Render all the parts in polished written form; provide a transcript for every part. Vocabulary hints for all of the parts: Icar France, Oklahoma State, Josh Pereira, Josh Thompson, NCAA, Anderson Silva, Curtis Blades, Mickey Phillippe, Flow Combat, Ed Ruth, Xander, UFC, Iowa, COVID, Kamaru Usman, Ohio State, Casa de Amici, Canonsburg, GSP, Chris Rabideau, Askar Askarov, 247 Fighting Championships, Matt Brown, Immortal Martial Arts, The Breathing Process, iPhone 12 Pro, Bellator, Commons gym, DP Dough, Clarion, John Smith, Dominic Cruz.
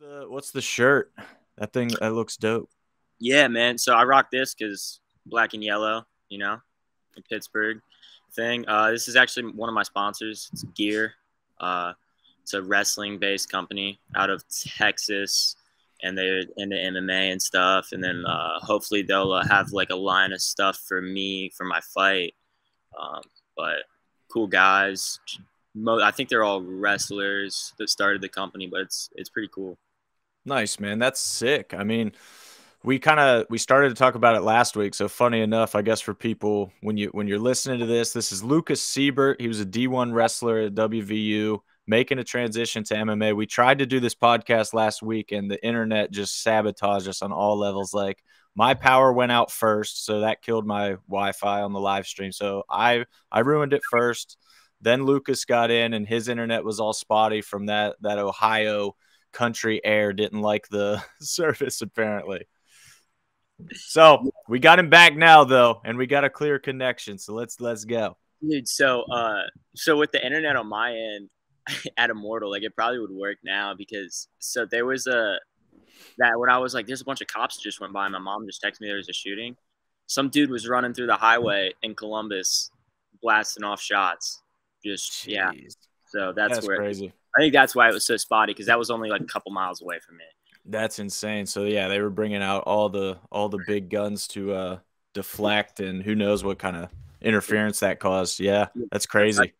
What's the shirt? That thing, that looks dope. Yeah, man. So I rock this because black and yellow, you know, the Pittsburgh thing. This is actually one of my sponsors. It's Gear. It's a wrestling-based company out of Texas, and they're into MMA and stuff. And then hopefully they'll have like a line of stuff for me for my fight. But cool guys. I think they're all wrestlers that started the company, but it's pretty cool. Nice, man. That's sick. I mean, we started to talk about it last week. So funny enough, I guess for people, when you're listening to this, this is Lucas Seibert. He was a D1 wrestler at WVU, making a transition to MMA. We tried to do this podcast last week, and the internet just sabotaged us on all levels. Like, my power went out first, so that killed my Wi-Fi on the live stream. So I ruined it first. Then Lucas got in, and his internet was all spotty from that Ohio country air. Didn't like the service, apparently. So we got him back now, though, and we got a clear connection. So let's go, dude. So so with the internet on my end at Immortal, like, it probably would work now because there was when I was like, there's a bunch of cops that just went by. My mom just texted me there was a shooting. Some dude was running through the highway in Columbus, blasting off shots. Just Jeez. Yeah. So that's where crazy. I think that's why it was so spotty, because that was only like a couple miles away from me. That's insane. So yeah, they were bringing out all the big guns to deflect, and who knows what kind of interference that caused. Yeah, that's crazy,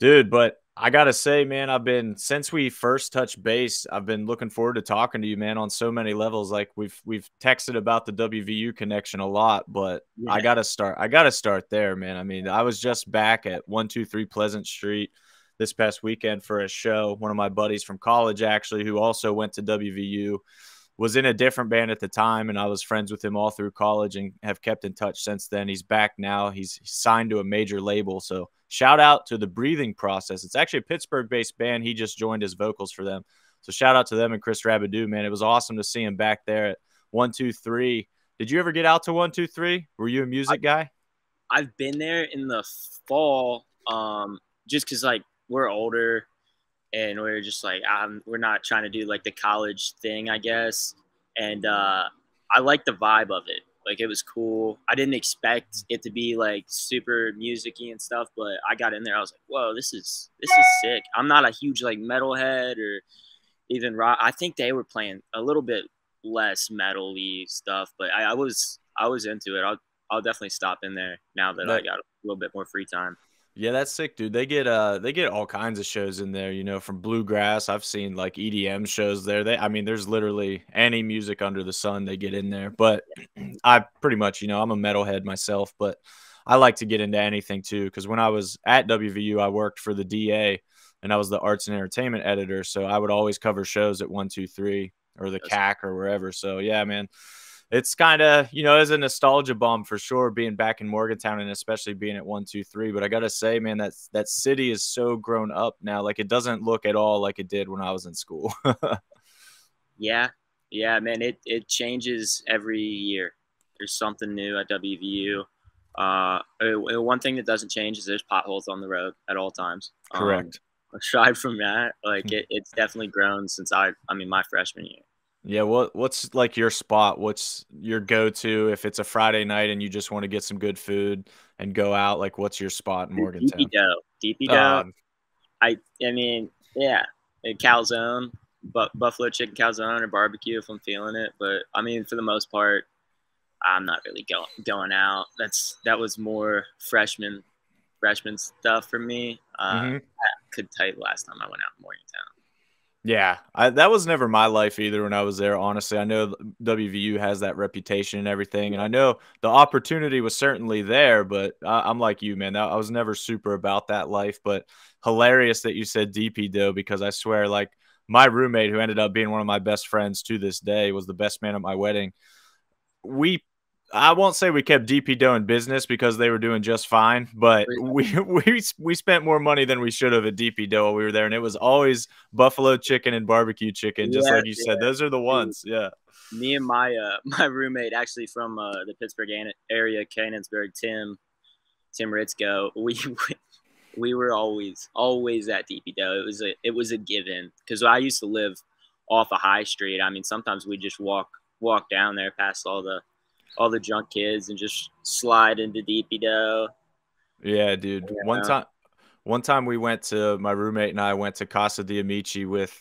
dude. But I gotta say, man, since we first touched base, I've been looking forward to talking to you, man, on so many levels. Like, we've texted about the WVU connection a lot, but yeah. I gotta start there, man. I mean, I was just back at 123 Pleasant Street this past weekend for a show. One of my buddies from college, actually, who also went to WVU, was in a different band at the time, and I was friends with him all through college and have kept in touch since then. He's back now. He's signed to a major label. So shout out to The Breathing Process. It's actually a Pittsburgh-based band. He just joined his vocals for them. So shout out to them and Chris Rabideau, man. It was awesome to see him back there at 123. Did you ever get out to 123? Were you a music guy? I've been there in the fall, just because, like, we're older. And we're just like, we're not trying to do like the college thing, I guess. And I like the vibe of it. Like, it was cool. I didn't expect it to be like super musicy and stuff, but I got in there. I was like, whoa, this is sick. I'm not a huge like metalhead or even rock. I think they were playing a little bit less metal-y stuff, but I was into it. I'll definitely stop in there now that I got a little bit more free time. Yeah, that's sick, dude. They get all kinds of shows in there, you know, from bluegrass. I've seen like EDM shows there. There's literally any music under the sun they get in there. But I pretty much, you know, I'm a metalhead myself, but I like to get into anything too. Because when I was at WVU, I worked for the DA, and I was the arts and entertainment editor. So I would always cover shows at 123 or the CAC or wherever. So yeah, man. It's kind of, you know, as a nostalgia bomb for sure, being back in Morgantown and especially being at 123. But I got to say, man, that city is so grown up now. Like, it doesn't look at all like it did when I was in school. Yeah. Yeah, man, it changes every year. There's something new at WVU. One thing that doesn't change is there's potholes on the road at all times. Correct. Aside from that, like, it's definitely grown since I mean, my freshman year. Yeah, what's like your spot? What's your go-to if it's a Friday night and you just want to get some good food and go out? Like, what's your spot in Morgantown? DP Dough. I mean, yeah, calzone, buffalo chicken calzone or barbecue if I'm feeling it. But I mean, for the most part, I'm not really going out. That was more freshman stuff for me. I could tell you last time I went out in Morgantown. Yeah, that was never my life either when I was there, honestly. I know WVU has that reputation and everything, and I know the opportunity was certainly there, but I'm like you, man. I was never super about that life, but hilarious that you said DP Dough, because I swear, like, my roommate, who ended up being one of my best friends to this day, was the best man at my wedding. I won't say we kept DP Dough in business because they were doing just fine, but we spent more money than we should have at DP Dough while we were there, and it was always buffalo chicken and barbecue chicken, just like you said. Those are the ones, yeah. Me and my roommate, actually from the Pittsburgh area, Canonsburg, Tim Ritzko, we We were always at DP Dough. It was a given, because I used to live off a high street. I mean, sometimes we just walk down there past all the drunk kids and just slide into DP Dough. Yeah, dude. You know? One time we went to, my roommate and I went to Casa de Amici with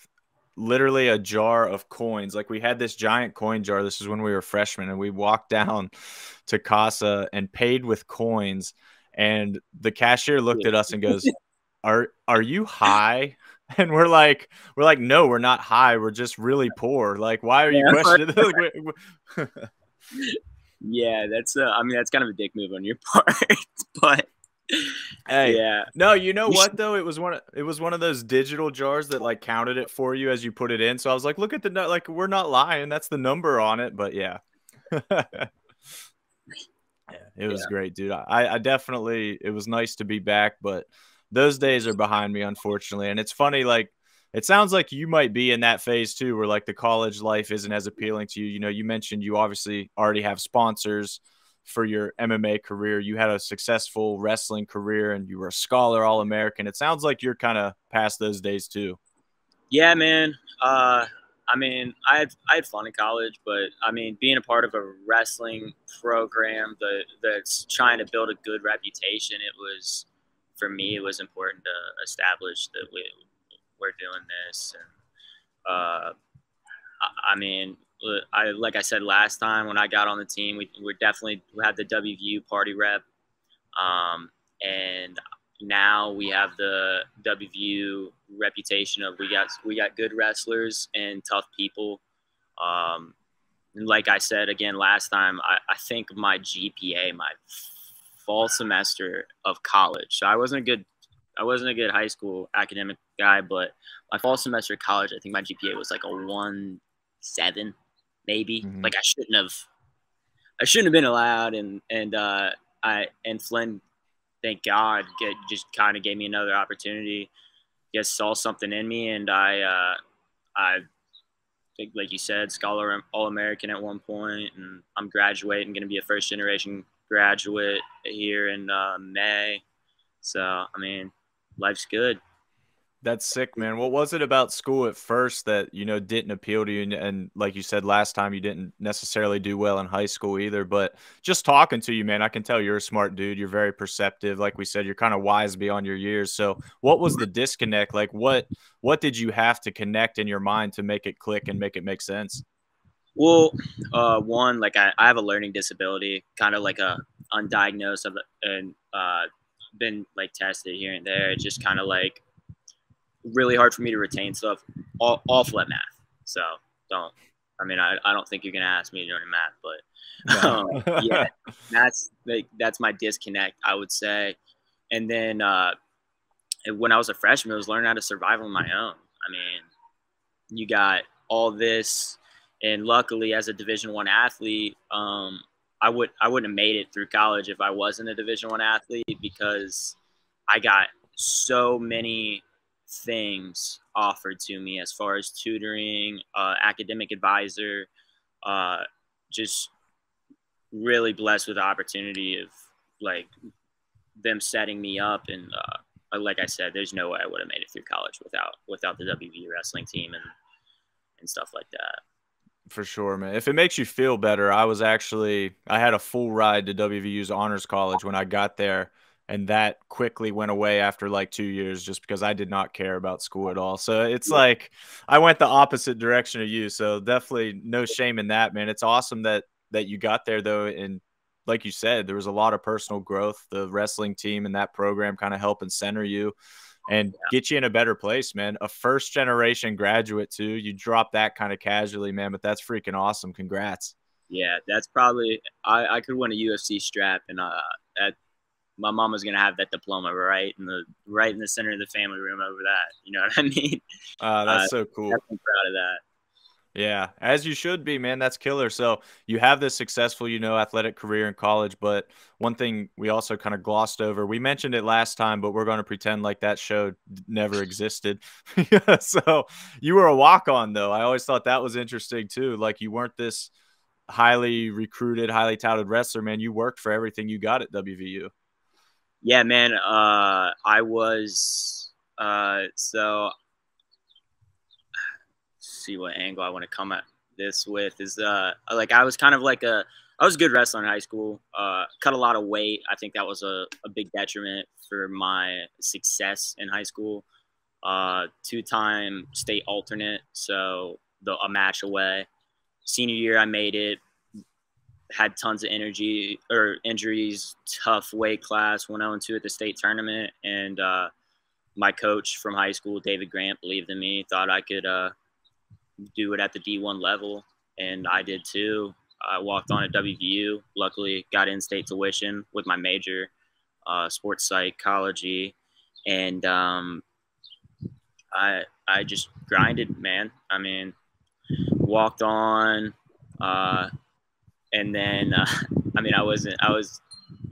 literally a jar of coins. Like, we had this giant coin jar. This is when we were freshmen, and we walked down to Casa and paid with coins. And the cashier looked at us and goes, "Are you high?" And we're like, "No, we're not high. We're just really poor. Like, why are you questioning this?" Yeah, that's I mean, that's kind of a dick move on your part, but. Hey, yeah. No, you know what though? It was one of those digital jars that like counted it for you as you put it in. So I was like, look at the, like, we're not lying. That's the number on it. But yeah, it was great, dude. I definitely, it was nice to be back, but those days are behind me, unfortunately. And it's funny, like, it sounds like you might be in that phase too, where like the college life isn't as appealing to you. You know, you mentioned you obviously already have sponsors for your MMA career. You had a successful wrestling career and you were a scholar All-American. It sounds like you're kind of past those days too. Yeah, man. I mean, I had fun in college, but I mean, being a part of a wrestling program that's trying to build a good reputation, it was, for me, it was important to establish that we're doing this. And I mean, like I said last time, when I got on the team, we definitely had the WVU party rep, and now we have the WVU reputation of we got good wrestlers and tough people. And like I said again last time, I think my GPA, my fall semester of college, so I wasn't a good high school academic guy, but my fall semester of college, I think my GPA was like a 1.7. Maybe. Mm-hmm. Like, I shouldn't have been allowed, and Flynn, thank God, just kind of gave me another opportunity. I guess saw something in me, and I think, like you said, scholar All-American at one point, and I'm graduating, going to be a first generation graduate here in May. So I mean, life's good. That's sick, man. What was it about school at first that, you know, didn't appeal to you? And like you said last time, you didn't necessarily do well in high school either. But just talking to you, man, I can tell you're a smart dude. You're very perceptive. Like we said, you're kind of wise beyond your years. So what was the disconnect? Like, what did you have to connect in your mind to make it click and make it make sense? Well, one, like I have a learning disability, kind of like a undiagnosed, and been like tested here and there. It's just kind of like really hard for me to retain stuff off lat math. So don't, I mean, I don't think you're going to ask me during math, but yeah, that's my disconnect, I would say. And then when I was a freshman, I was learning how to survive on my own. I mean, you got all this, and luckily as a Division I athlete, I wouldn't have made it through college if I wasn't a Division I athlete, because I got so many things offered to me as far as tutoring, academic advisor, just really blessed with the opportunity of like them setting me up. And like I said, there's no way I would have made it through college without the WVU wrestling team and stuff like that. For sure, man. If it makes you feel better, I had a full ride to WVU's Honors College when I got there. And that quickly went away after like 2 years, just because I did not care about school at all. So it's like I went the opposite direction of you. So definitely no shame in that, man. It's awesome that you got there, though. And like you said, there was a lot of personal growth. The wrestling team and that program kind of helping center you and get you in a better place, man. A first generation graduate, too. You drop that kind of casually, man. But that's freaking awesome. Congrats. Yeah, that's probably I could win a UFC strap, and my mom was going to have that diploma right in the center of the family room over that. You know what I mean? That's so cool. Definitely proud of that. Yeah, as you should be, man. That's killer. So you have this successful, you know, athletic career in college, but one thing we also kind of glossed over, we mentioned it last time, but we're going to pretend like that show never existed. So you were a walk-on, though. I always thought that was interesting, too. Like, you weren't this highly recruited, highly touted wrestler, man. You worked for everything you got at WVU. Yeah, man. I was so let's see what angle I want to come at this with is like I was kind of like a I was a good wrestler in high school. Cut a lot of weight. I think that was a big detriment for my success in high school. Two-time state alternate, so a match away. Senior year, I made it. Had tons of energy or injuries, tough weight class, went 0-2 at the state tournament. And my coach from high school, David Grant, believed in me, thought I could do it at the D1 level. And I did too. I walked on at WVU, luckily got in-state tuition with my major, sports psychology. And I just grinded, man. I mean, walked on. And then, I mean, I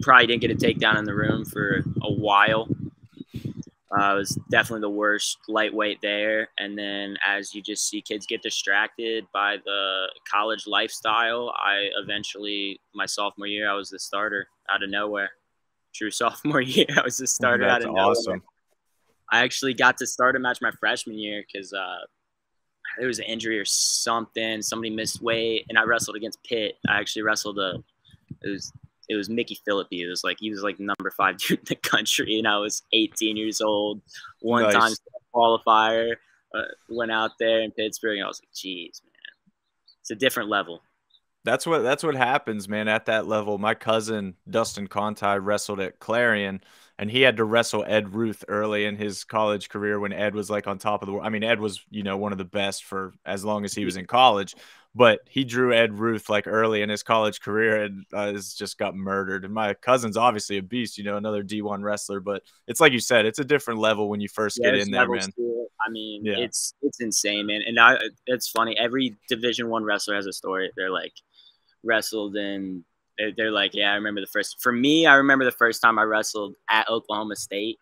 probably didn't get a takedown in the room for a while. I was definitely the worst lightweight there. And then as you just see kids get distracted by the college lifestyle, I eventually, my sophomore year, I was the starter out of nowhere. True sophomore year, I was the starter out of nowhere. That's awesome. I actually got to start a match my freshman year because there was an injury or something. Somebody missed weight, and I wrestled against Pitt. I actually wrestled it was Mickey Phillippe. It was like he was like number 5 dude in the country, and I was 18 years old. One nice. Time qualifier went out there in Pittsburgh, and I was like, "Geez, man, it's a different level." That's what happens, man. At that level, my cousin Dustin Conti wrestled at Clarion, and he had to wrestle Ed Ruth early in his college career when Ed was like on top of the world. I mean, Ed was, you know, one of the best for as long as he was in college, but he drew Ed Ruth like early in his college career and just got murdered. And my cousin's obviously a beast, you know, another D1 wrestler, but it's like you said, it's a different level when you first get in there, man. I mean, yeah. It's insane, man. And it's funny. Every Division I wrestler has a story. They're like wrestled in. They're like, yeah, I remember the first. For me, I remember the first time I wrestled at Oklahoma State.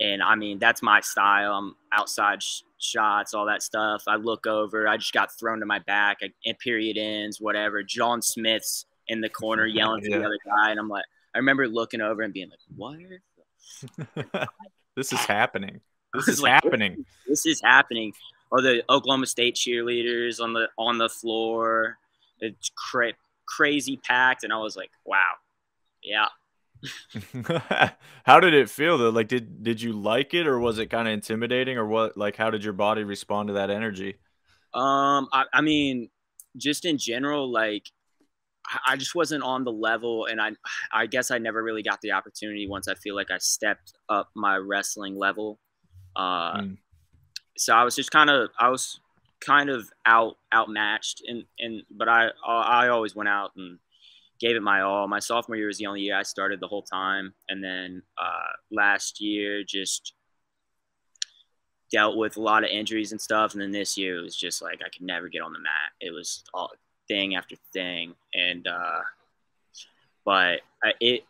And, I mean, that's my style. I'm outside shots, all that stuff. I look over. I just got thrown to my back. Period ends, whatever. John Smith's in the corner yelling to the other guy. And I'm like, I remember looking over and being like, what? This is happening. This is happening. This is happening. Or the Oklahoma State cheerleaders on the floor. It's crazy packed, and I was like, wow, yeah. How did it feel though? Like did you like it, or was it kind of intimidating, or what? Like, how did your body respond to that energy? I mean, just in general, like I just wasn't on the level, and I guess I never really got the opportunity once I feel like I stepped up my wrestling level. So I was just kind of outmatched, and but I always went out and gave it my all. My sophomore year was the only year I started the whole time, and then last year just dealt with a lot of injuries and stuff, and then this year it was just like I could never get on the mat. It was all thing after thing, and but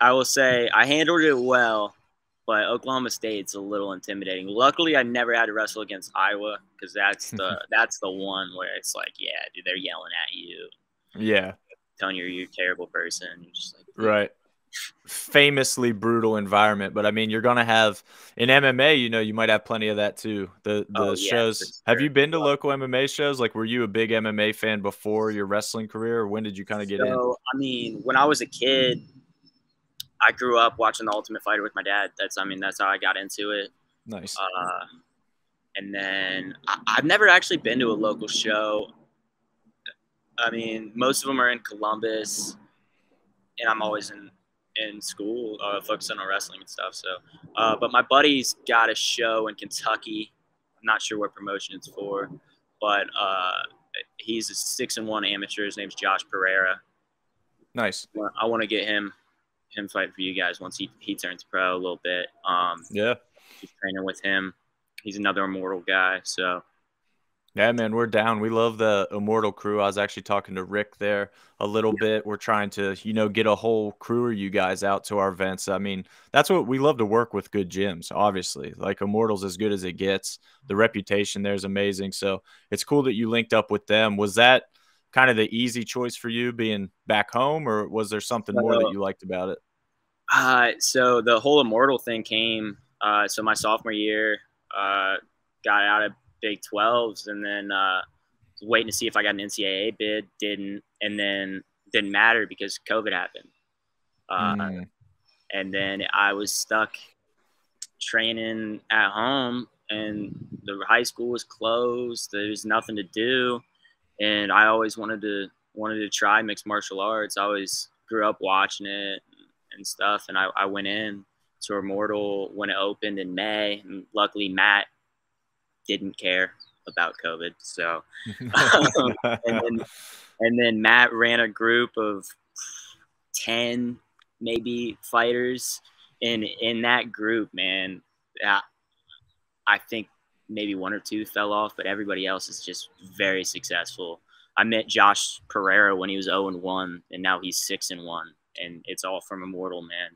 I will say I handled it well. But Oklahoma State's a little intimidating. Luckily, I never had to wrestle against Iowa, because that's the one where it's like, yeah, dude, they're yelling at you. Yeah. Telling you you're a terrible person. You're just like, yeah. Right. Famously brutal environment. But, I mean, you're going to have – in MMA, you know, you might have plenty of that too, the shows. Yeah, sure. Have you been to local MMA shows? Like, were you a big MMA fan before your wrestling career, or when did you kind of get in? So, I mean, when I was a kid – I grew up watching The Ultimate Fighter with my dad. That's how I got into it. Nice. And then I've never actually been to a local show. I mean, most of them are in Columbus, and I'm always in school focusing on wrestling and stuff. So, but my buddy's got a show in Kentucky. I'm not sure what promotion it's for, but he's a 6-1 amateur. His name's Josh Pereira. Nice. I want to get him fight for you guys once he turns pro a little bit. Yeah, he's training with him. He's another Immortal guy. So yeah, man, we're down. We love the Immortal crew. I was actually talking to Rick there a little bit. We're trying to, you know, get a whole crew of you guys out to our events. I mean, that's what we love to work with, good gyms, obviously. Like, Immortal's as good as it gets. The reputation there is amazing. So it's cool that you linked up with them. Was that kind of the easy choice for you, being back home, or was there something more that you liked about it? So the whole Immortal thing came, so my sophomore year, got out of Big 12s and then, was waiting to see if I got an NCAA bid, didn't, and then didn't matter because COVID happened. And then I was stuck training at home and the high school was closed. There was nothing to do. And I always wanted to try mixed martial arts. I always grew up watching it and stuff. And I went in to Immortal when it opened in May. And luckily, Matt didn't care about COVID. So, and then Matt ran a group of 10 maybe fighters. And in that group, man, I think maybe one or two fell off, but everybody else is just very successful. I met Josh Pereira when he was 0-1, and now he's 6-1, and it's all from Immortal, man.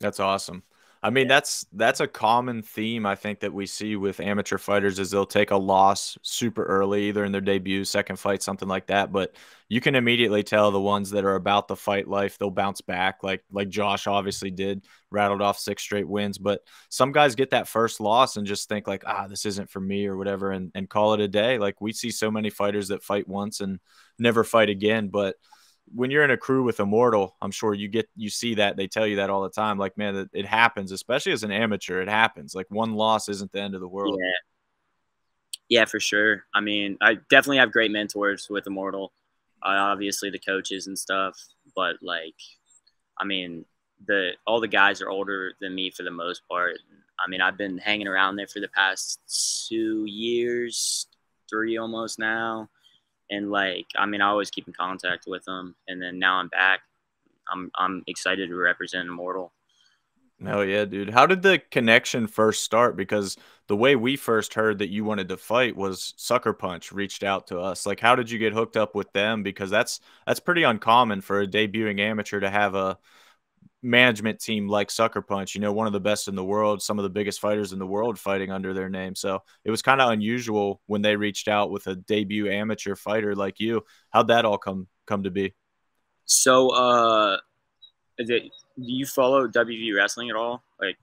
That's awesome. I mean, that's a common theme I think that we see with amateur fighters is they'll take a loss super early, either in their debut, second fight, something like that. But you can immediately tell the ones that are about the fight life, they'll bounce back. Like Josh obviously did, rattled off 6 straight wins. But some guys get that first loss and just think like, ah, this isn't for me or whatever, and call it a day. Like we see so many fighters that fight once and never fight again. But when you're in a crew with Immortal, I'm sure you see that. They tell you that all the time. Like, man, it happens, especially as an amateur. It happens. Like one loss isn't the end of the world. Yeah, for sure. I mean, I definitely have great mentors with Immortal. Obviously the coaches and stuff, but like, I mean, all the guys are older than me for the most part. I mean, I've been hanging around there for the past 2 years, 3 almost now. And like, I mean, I always keep in contact with them. And then now I'm back. I'm excited to represent Immortal. Hell yeah, dude. How did the connection first start? Because the way we first heard that you wanted to fight was Sucker Punch reached out to us. Like, how did you get hooked up with them? Because that's pretty uncommon for a debuting amateur to have a management team like Sucker Punch, you know, one of the best in the world, some of the biggest fighters in the world fighting under their name. So it was kind of unusual when they reached out with a debut amateur fighter like you. How'd that all come to be? So do you follow WV wrestling at all? Like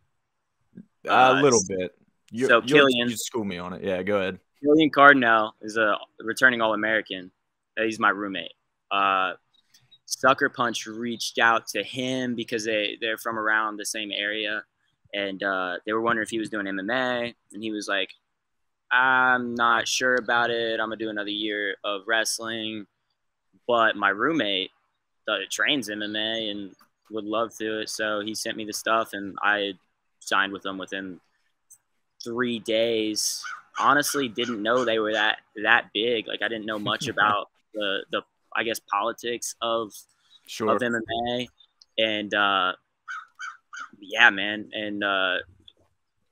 a little bit. So Killian, you school me on it. Yeah, go ahead. Killian Cardinal is a returning All-American. He's my roommate. Sucker Punch reached out to him because they're from around the same area, and they were wondering if he was doing MMA, and he was like, I'm not sure about it. I'm going to do another year of wrestling, but my roommate trains MMA and would love to do it. So he sent me the stuff, and I signed with them within 3 days. Honestly, didn't know they were that big. Like, I didn't know much about the I guess politics of MMA, and yeah, man. And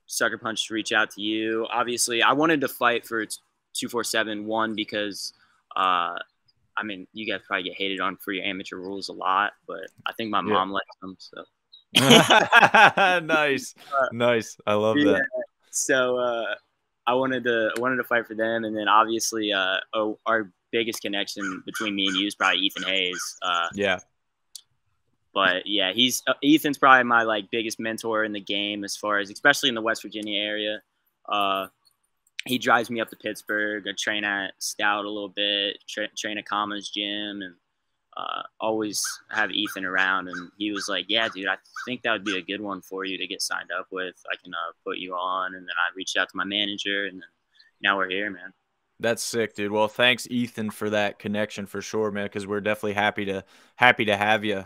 Sucker Punch reach out to you. Obviously, I wanted to fight for 247 one because I mean, you guys probably get hated on for your amateur rules a lot, but I think my mom likes them. So nice, nice. I love that. So I wanted to fight for them, and then obviously our biggest connection between me and you is probably Ethan Hayes. Yeah. But yeah, Ethan's probably my like biggest mentor in the game as far as, especially in the West Virginia area. He drives me up to Pittsburgh. I train at Stout a little bit, train at Commons Gym, and always have Ethan around. And he was like, yeah, dude, I think that would be a good one for you to get signed up with. I can put you on. And then I reached out to my manager, and then now we're here, man. That's sick, dude. Well, thanks, Ethan, for that connection for sure, man, because we're definitely happy to have you.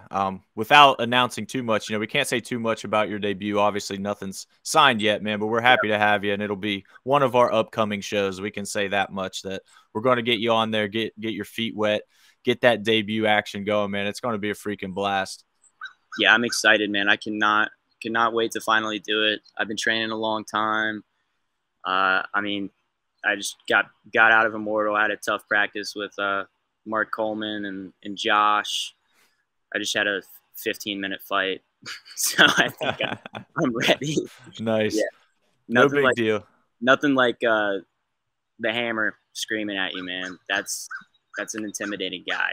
Without announcing too much, you know, we can't say too much about your debut. Obviously, nothing's signed yet, man, but we're happy to have you, and it'll be one of our upcoming shows. We can say that much, that we're going to get you on there, get your feet wet, get that debut action going, man. It's going to be a freaking blast. Yeah, I'm excited, man. I cannot wait to finally do it. I've been training a long time. I mean, I just got out of Immortal. I had a tough practice with Mark Coleman and Josh. I just had a 15-minute fight, so I think I'm ready. Nice. Yeah. No big deal. Nothing like the hammer screaming at you, man. That's an intimidating guy.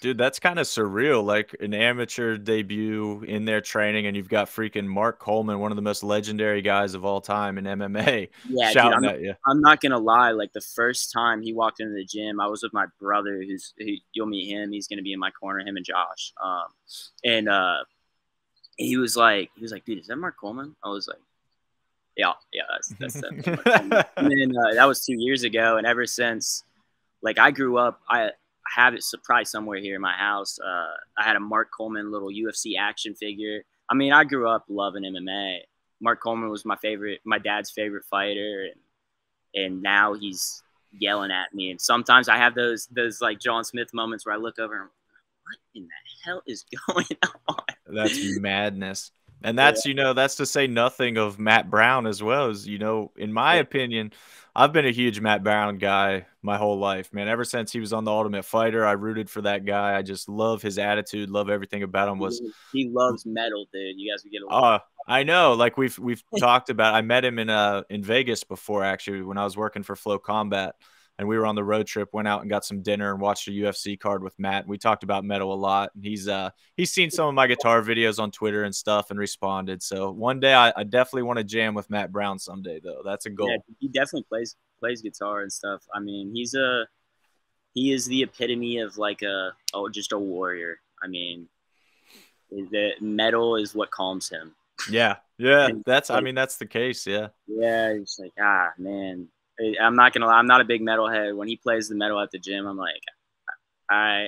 Dude, that's kind of surreal, like an amateur debut in their training, and you've got freaking Mark Coleman, one of the most legendary guys of all time in MMA, shouting dude, at you. I'm not going to lie. Like, the first time he walked into the gym, I was with my brother, who you'll meet him. He's going to be in my corner, him and Josh. He was like, dude, is that Mark Coleman? I was like, yeah, that's definitely Mark Coleman. And then that was 2 years ago, and ever since, like, I grew up, I have it surprised somewhere here in my house. I had a Mark Coleman little UFC action figure. I mean, I grew up loving MMA. Mark Coleman was my favorite, my dad's favorite fighter, and now he's yelling at me. And sometimes I have those like John Smith moments where I look over and what in the hell is going on? That's madness. And that's, you know, that's to say nothing of Matt Brown as well. As, you know, in my opinion, I've been a huge Matt Brown guy my whole life, man. Ever since he was on The Ultimate Fighter, I rooted for that guy. I just love his attitude, love everything about him. He loves metal, dude. You guys would get along. I know. Like, we've talked about. I met him in Vegas before, actually, when I was working for Flow Combat, and we were on the road trip. Went out and got some dinner and watched a UFC card with Matt. We talked about metal a lot. He's seen some of my guitar videos on Twitter and stuff and responded. So one day I definitely want to jam with Matt Brown someday, though. That's a goal. Yeah, he definitely plays guitar and stuff. I mean, he is the epitome of like just a warrior. I mean, the metal is what calms him. Yeah, that's the case. Yeah, it's like, ah, man. I'm not gonna lie, I'm not a big metalhead. When he plays the metal at the gym, I'm like, I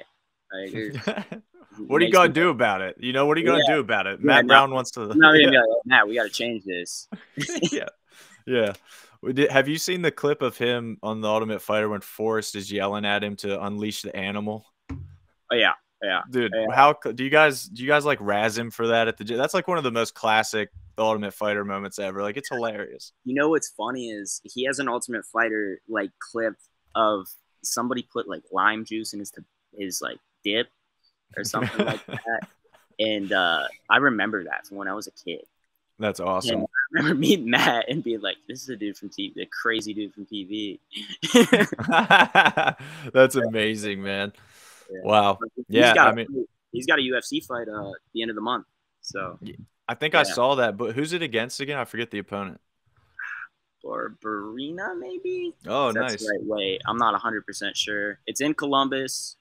what are you gonna do about it? You know, what are you gonna do about it? Matt Brown wants to. No, Matt, we gotta change this. yeah. Have you seen the clip of him on The Ultimate Fighter when Forrest is yelling at him to unleash the animal? Oh yeah. Yeah, dude. Yeah. How do you guys like razz him for that at the gym? That's like one of the most classic The Ultimate Fighter moments ever. Like, it's hilarious. You know what's funny is he has an Ultimate Fighter like clip of somebody put like lime juice in his like dip or something like that, and I remember that from when I was a kid. That's awesome. And I remember meeting Matt and being like, "This is a dude from TV, the crazy dude from TV." That's amazing, man. Yeah. Wow. Yeah. He's got a UFC fight at the end of the month. So I think I saw that, but who's it against again? I forget the opponent. Barbarina, maybe? Oh, nice. That's right. Wait, I'm not 100% sure. It's in Columbus.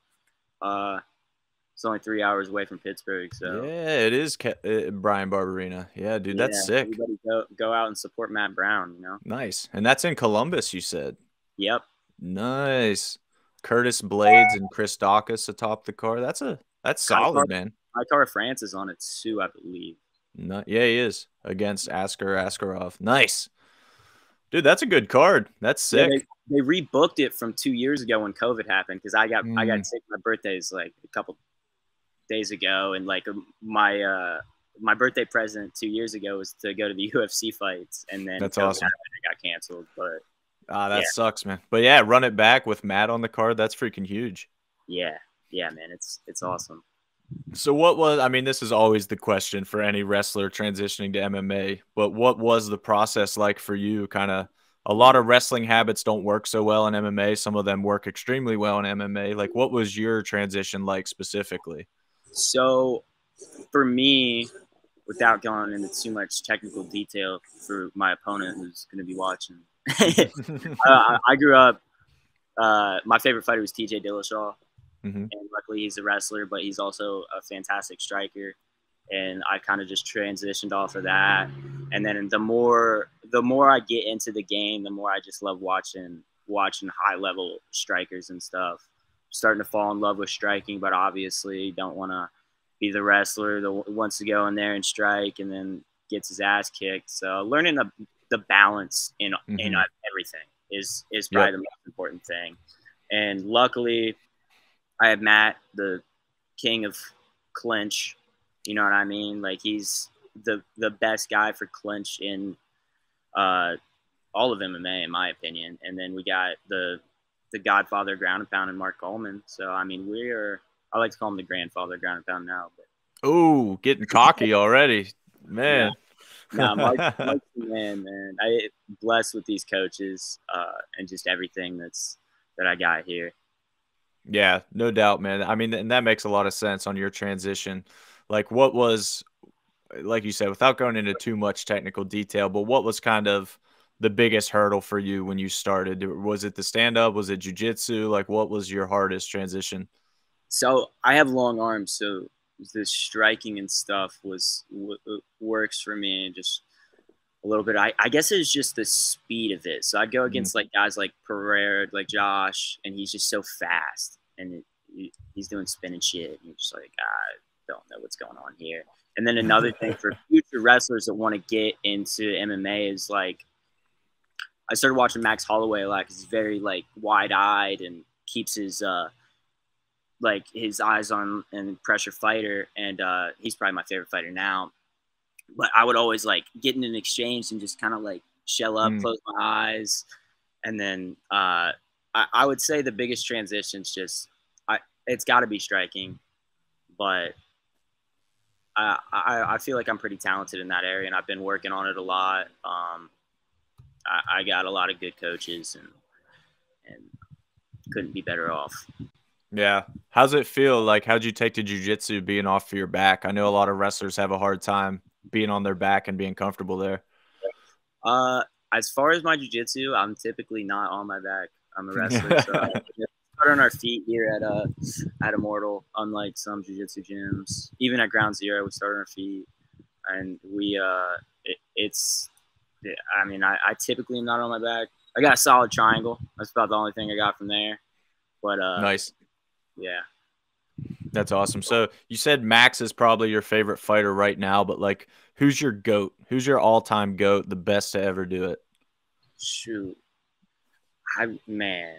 It's only 3 hours away from Pittsburgh. So yeah, it is Brian Barbarina. Yeah, dude, that's sick. Everybody go out and support Matt Brown, you know? Nice. And that's in Columbus, you said? Yep. Nice. Curtis Blades and Chris Dawkins atop the car. That's solid, man. Icar France is on it too, I believe. No, yeah, he is against Askar Askarov. Nice, dude. That's a good card. That's sick. Yeah, they rebooked it from 2 years ago when COVID happened because I got sick. My birthday's like a couple days ago, and like my birthday present 2 years ago was to go to the UFC fights, and then that's awesome. It got canceled, but. That sucks, man. But yeah, run it back with Matt on the card. That's freaking huge. Yeah, man. It's awesome. So this is always the question for any wrestler transitioning to MMA, but what was the process like for you? Kind of a lot of wrestling habits don't work so well in MMA. Some of them work extremely well in MMA. Like, what was your transition like specifically? So for me, without going into too much technical detail for my opponent who's going to be watching, I grew up, my favorite fighter was TJ Dillashaw, and luckily he's a wrestler, but he's also a fantastic striker, and I kind of just transitioned off of that. And then the more I get into the game, the more I just love watching high-level strikers and stuff. I'm starting to fall in love with striking, but obviously don't want to be the wrestler that wants to go in there and strike and then gets his ass kicked. So learning the balance in everything is probably the most important thing. And luckily I have Matt, the king of clinch. You know what I mean? Like, he's the best guy for clinch in all of MMA, in my opinion. And then we got the godfather ground and pound in Mark Coleman. So, I mean, I like to call him the grandfather ground and pound now. But. Ooh, getting cocky already, man. Yeah. No, Mike's the man. I blessed with these coaches and just everything that I got here. Yeah, no doubt, man. I mean, and that makes a lot of sense on your transition. Like, what was, like you said, without going into too much technical detail, but what was kind of the biggest hurdle for you when you started? Was it the stand-up? Was it jiu-jitsu? Like, what was your hardest transition? So I have long arms, so the striking and stuff was works for me just a little bit. I guess it was just the speed of it. So I'd go against like guys like Pereira, like Josh, and he's just so fast, and he's doing spinning shit, and you're just like, I don't know what's going on here. And then another thing for future wrestlers that want to get into MMA is like, I started watching Max Holloway a lot because he's very like wide-eyed and keeps his like his eyes on and pressure fighter, and he's probably my favorite fighter now. But I would always like get in an exchange and just kind of like shell up, close my eyes, and then I would say the biggest transition's just it's got to be striking, but I feel like I'm pretty talented in that area, and I've been working on it a lot. I got a lot of good coaches, and couldn't be better off. Yeah. How's it feel? Like, how'd you take to jiu-jitsu being off your back? I know a lot of wrestlers have a hard time being on their back and being comfortable there. As far as my jiu-jitsu, I'm typically not on my back. I'm a wrestler. So I start on our feet here at Immortal, unlike some jiu-jitsu gyms. Even at Ground Zero, we start on our feet. And we I mean, I typically am not on my back. I got a solid triangle. That's about the only thing I got from there. But nice. Yeah. That's awesome. So you said Max is probably your favorite fighter right now, but like, who's your GOAT? Who's your all-time GOAT, the best to ever do it? Shoot. Man,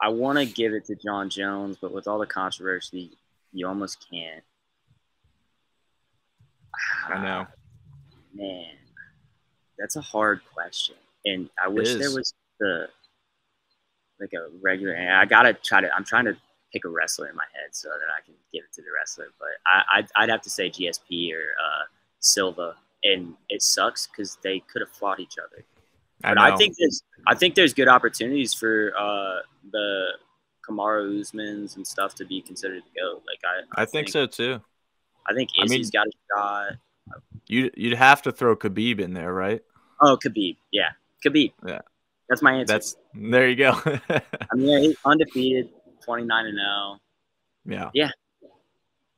I want to give it to Jon Jones, but with all the controversy, you almost can't. I know. Man. That's a hard question, and I wish there was like a regular. I gotta try to. I'm trying to pick a wrestler in my head so that I can give it to the wrestler. But I'd have to say GSP or Silva, and it sucks because they could have fought each other. But I think there's good opportunities for the Kamaru Usmans and stuff to be considered to go. Like I think so too. I think Izzy's got a shot. You'd have to throw Khabib in there, right? Oh, Khabib, yeah, Khabib. Yeah, that's my answer. There you go. I mean, he's undefeated, 29-0. Yeah, yeah,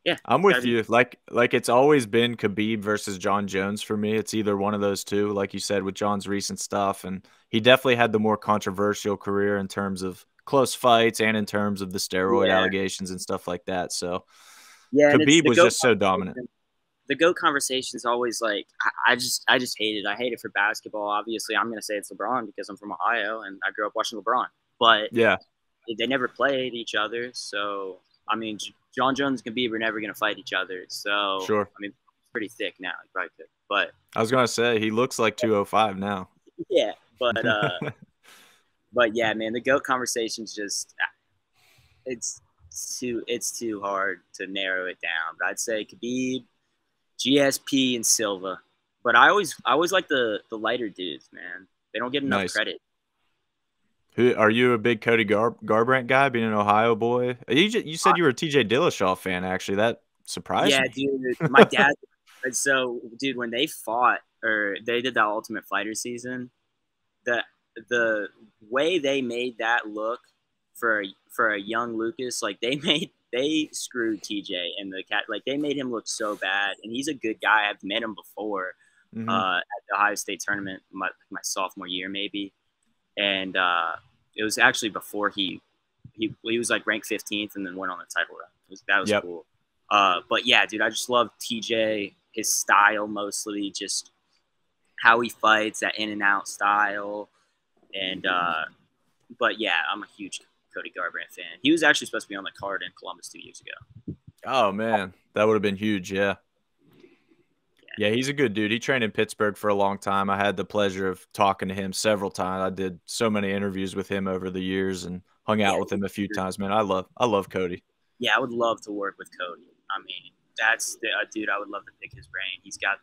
yeah. I'm with you. Like it's always been Khabib versus Jon Jones for me. It's either one of those two. Like you said, with Jon's recent stuff, and he definitely had the more controversial career in terms of close fights and in terms of the steroid allegations and stuff like that. So, yeah, Khabib was just so dominant. The GOAT conversation is always like, I just hate it. I hate it for basketball. Obviously, I'm going to say it's LeBron because I'm from Ohio and I grew up watching LeBron. But yeah, they never played each other. So, I mean, Jon Jones and Khabib are never going to fight each other. So, sure. I mean, he's pretty thick now. He probably could. But I was going to say, he looks like 205 now. Yeah. But, but yeah, man, the GOAT conversation is just, it's too hard to narrow it down. But I'd say Khabib, GSP, and Silva, but I always like the lighter dudes, man. They don't get enough credit. Who are you? A big Cody Garbrandt guy, being an Ohio boy? You said you were a TJ Dillashaw fan. Actually, that surprised me. Yeah, dude. My dad. So, dude, when they fought or they did the Ultimate Fighter season, the way they made that look for a young Lucas, like they screwed TJ and the cat. Like, they made him look so bad, and he's a good guy. I've met him before at the Ohio State tournament, my sophomore year maybe, and it was actually before he was like ranked 15th and then went on the title run. That was cool. But yeah, dude, I just love TJ, his style mostly, just how he fights, that in and out style, and but yeah, I'm a huge Cody Garbrandt fan. He was actually supposed to be on the card in Columbus 2 years ago. Oh man, that would have been huge. Yeah. Yeah, he's a good dude. He trained in Pittsburgh for a long time. I had the pleasure of talking to him several times. I did so many interviews with him over the years and hung out with him a few times, man. I love Cody. Yeah, I would love to work with Cody. I mean, that's the dude I would love to pick his brain. He's got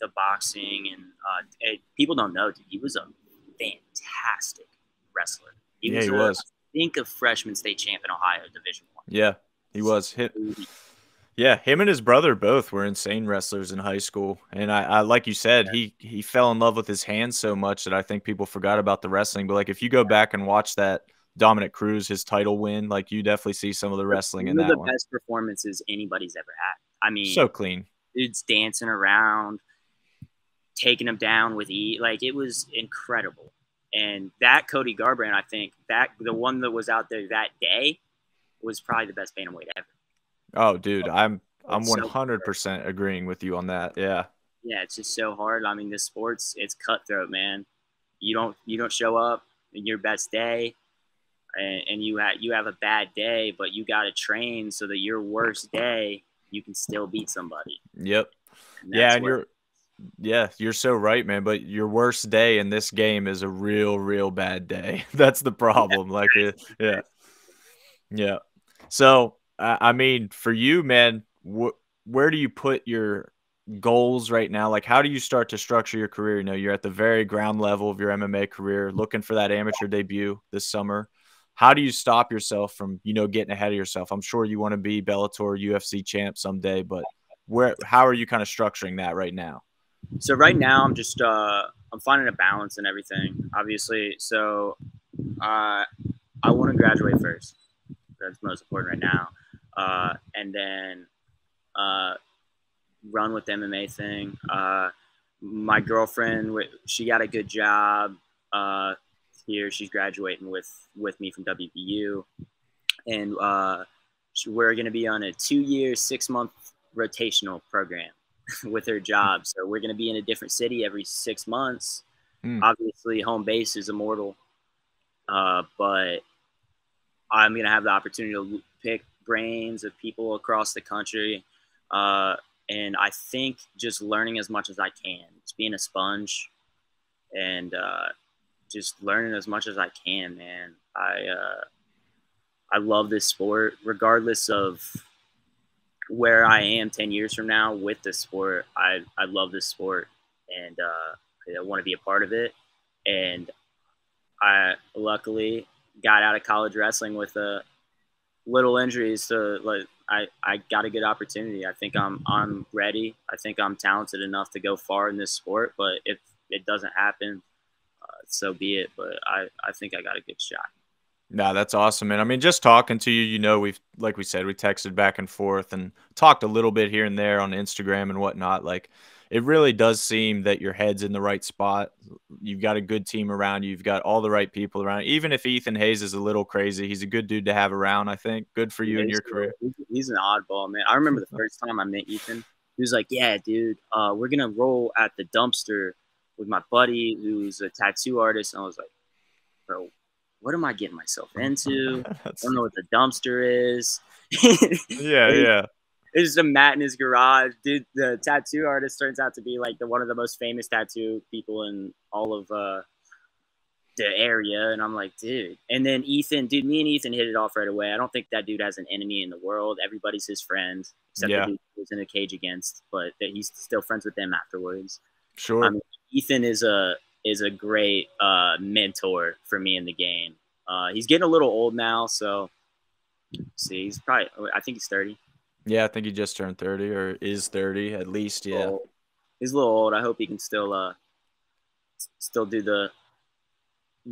the boxing, and people don't know, dude, he was a fantastic wrestler. He was think, a freshman state champ in Ohio Division I. Yeah, he was. Yeah, him and his brother both were insane wrestlers in high school. And I like you said, he fell in love with his hands so much that I think people forgot about the wrestling. But, like, if you go back and watch that Dominic Cruz, his title win, like, you definitely see some of the wrestling in that one. One of the best performances anybody's ever had. I mean, so clean. Dude's dancing around, taking him down with ease. Like, it was incredible. And that Cody Garbrandt, I think, the one that was out there that day was probably the best bantamweight ever. Oh, dude, I'm 100% agreeing with you on that. Yeah. Yeah, it's just so hard. I mean, this sports, it's cutthroat, man. You don't show up in your best day, and you have a bad day, but you got to train so that your worst day you can still beat somebody. Yep. And yeah, and you're so right, man. But your worst day in this game is a real bad day. That's the problem. Yeah. Like, yeah. So. I mean, for you, man, where do you put your goals right now? Like, how do you start to structure your career? You know, you're at the very ground level of your MMA career, looking for that amateur debut this summer. How do you stop yourself from, you know, getting ahead of yourself? I'm sure you want to be Bellator, UFC champ someday, but how are you kind of structuring that right now? So right now I'm just I'm finding a balance in everything, obviously. So I want to graduate first. That's most important right now. And then run with the MMA thing. My girlfriend, she got a good job here. She's graduating with me from WVU. And we're going to be on a 2-year, 6-month rotational program with her job. So we're going to be in a different city every 6 months. Mm. Obviously, home base is Immortal. But I'm going to have the opportunity to pick brains of people across the country. And I think just learning as much as I can, just being a sponge and just learning as much as I can, man. I love this sport, regardless of where I am 10 years from now with this sport. I love this sport, and I want to be a part of it. And I luckily got out of college wrestling with little injuries, so like I got a good opportunity. I think I'm ready. I think I'm talented enough to go far in this sport, but if it doesn't happen, so be it. But I think I got a good shot. Nah, that's awesome, man. I mean, just talking to you, you know, we've, like we said, we texted back and forth and talked a little bit here and there on Instagram and whatnot. Like, it really does seem that your head's in the right spot. You've got a good team around you. You've got all the right people around. Even if Ethan Hayes is a little crazy, he's a good dude to have around, I think. Good for you in your career. He's an oddball, man. I remember the first time I met Ethan. He was like, yeah, dude, we're going to roll at the dumpster with my buddy who's a tattoo artist. And I was like, bro, what am I getting myself into? I don't know what the dumpster is. Yeah. It was a mat in his garage. Dude, the tattoo artist turns out to be like one of the most famous tattoo people in all of the area. And I'm like, dude. And then Ethan, dude, me and Ethan hit it off right away. I don't think that dude has an enemy in the world. Everybody's his friend, except the dude who was in a cage against, but he's still friends with them afterwards. Sure. Ethan is a great mentor for me in the game. He's getting a little old now, so let's see, he's probably, I think he's 30. Yeah, I think he just turned 30 or is 30 at least. Yeah, he's a little old. I hope he can still do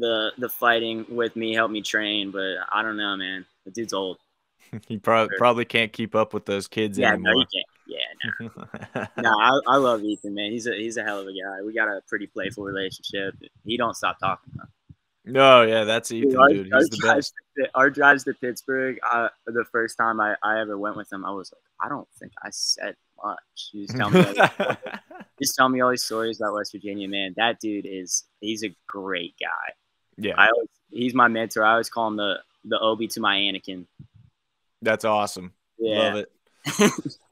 the fighting with me, help me train. But I don't know, man. The dude's old. He probably can't keep up with those kids anymore. No, he can't. Yeah, no. I love Ethan, man. He's a hell of a guy. We got a pretty playful relationship. He don't stop talking though. No, yeah, that's Ethan, dude. He's the best. Our drives to Pittsburgh, the first time I ever went with him, I was like, I don't think I said much. He was telling me, just tell me all these stories about West Virginia, man. That dude he's a great guy. Yeah, he's my mentor. I always call him the Obi to my Anakin. That's awesome. Yeah. Love it.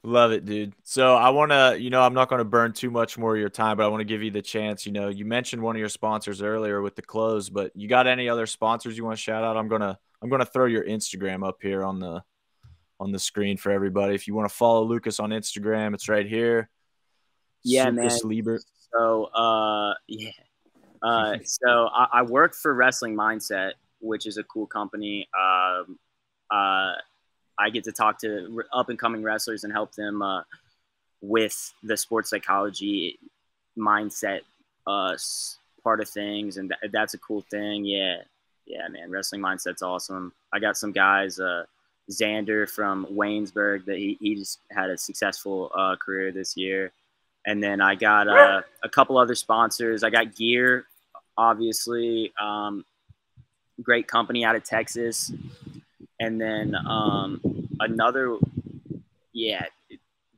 Love it, dude. So I want to, you know, I'm not going to burn too much more of your time, but I want to give you the chance. You know, you mentioned one of your sponsors earlier with the clothes, but you got any other sponsors you want to shout out? I'm going to throw your Instagram up here on the screen for everybody. If you want to follow Lucas on Instagram, it's right here. Yeah, Lucas, man. Liebert. So, so I work for Wrestling Mindset, which is a cool company. I get to talk to up-and-coming wrestlers and help them with the sports psychology mindset part of things, and that's a cool thing. Yeah, man, wrestling mindset's awesome. I got some guys, Xander from Waynesburg, that he just had a successful career this year. And then I got a couple other sponsors. I got Gear, obviously, great company out of Texas. And then another,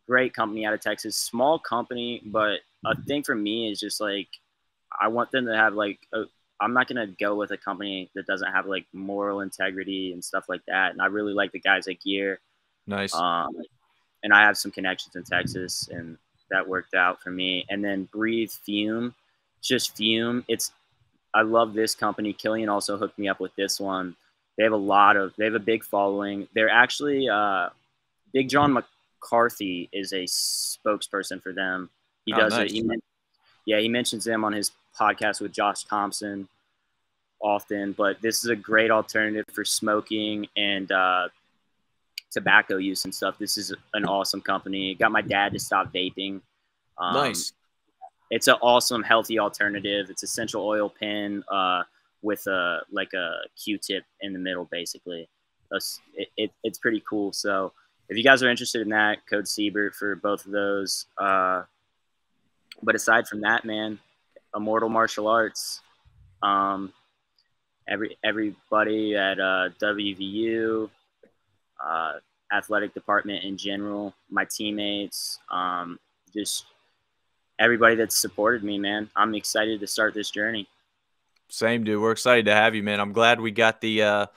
great company out of Texas, small company. But a thing for me is just like, I want them to have like, I'm not going to go with a company that doesn't have like moral integrity and stuff like that. And I really like the guys at Gear. Nice. And I have some connections in Texas, and that worked out for me. And then Breathe, Fume, just Fume. I love this company. Killian also hooked me up with this one. They have a big following. They're actually, Big John McCarthy is a spokesperson for them. He does it. He mentions them on his podcast with Josh Thompson often, but this is a great alternative for smoking and tobacco use and stuff. This is an awesome company. Got my dad to stop vaping. Nice. It's an awesome, healthy alternative. It's essential oil pen, with a Q-tip in the middle, basically. It's pretty cool. So if you guys are interested in that, code Seibert for both of those. But aside from that, man, Immortal Martial Arts, everybody at WVU, athletic department in general, my teammates, just everybody that's supported me, man. I'm excited to start this journey. Same, dude. We're excited to have you, man. I'm glad we got the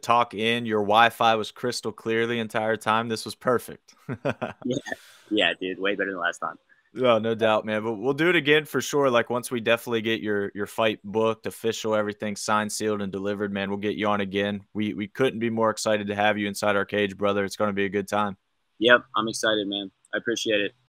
talk in. Your Wi-Fi was crystal clear the entire time. This was perfect. Yeah, dude. Way better than last time. Oh, no doubt, man. But we'll do it again for sure. Like, once we definitely get your fight booked, official, everything signed, sealed, and delivered, man, we'll get you on again. We couldn't be more excited to have you inside our cage, brother. It's going to be a good time. Yep. I'm excited, man. I appreciate it.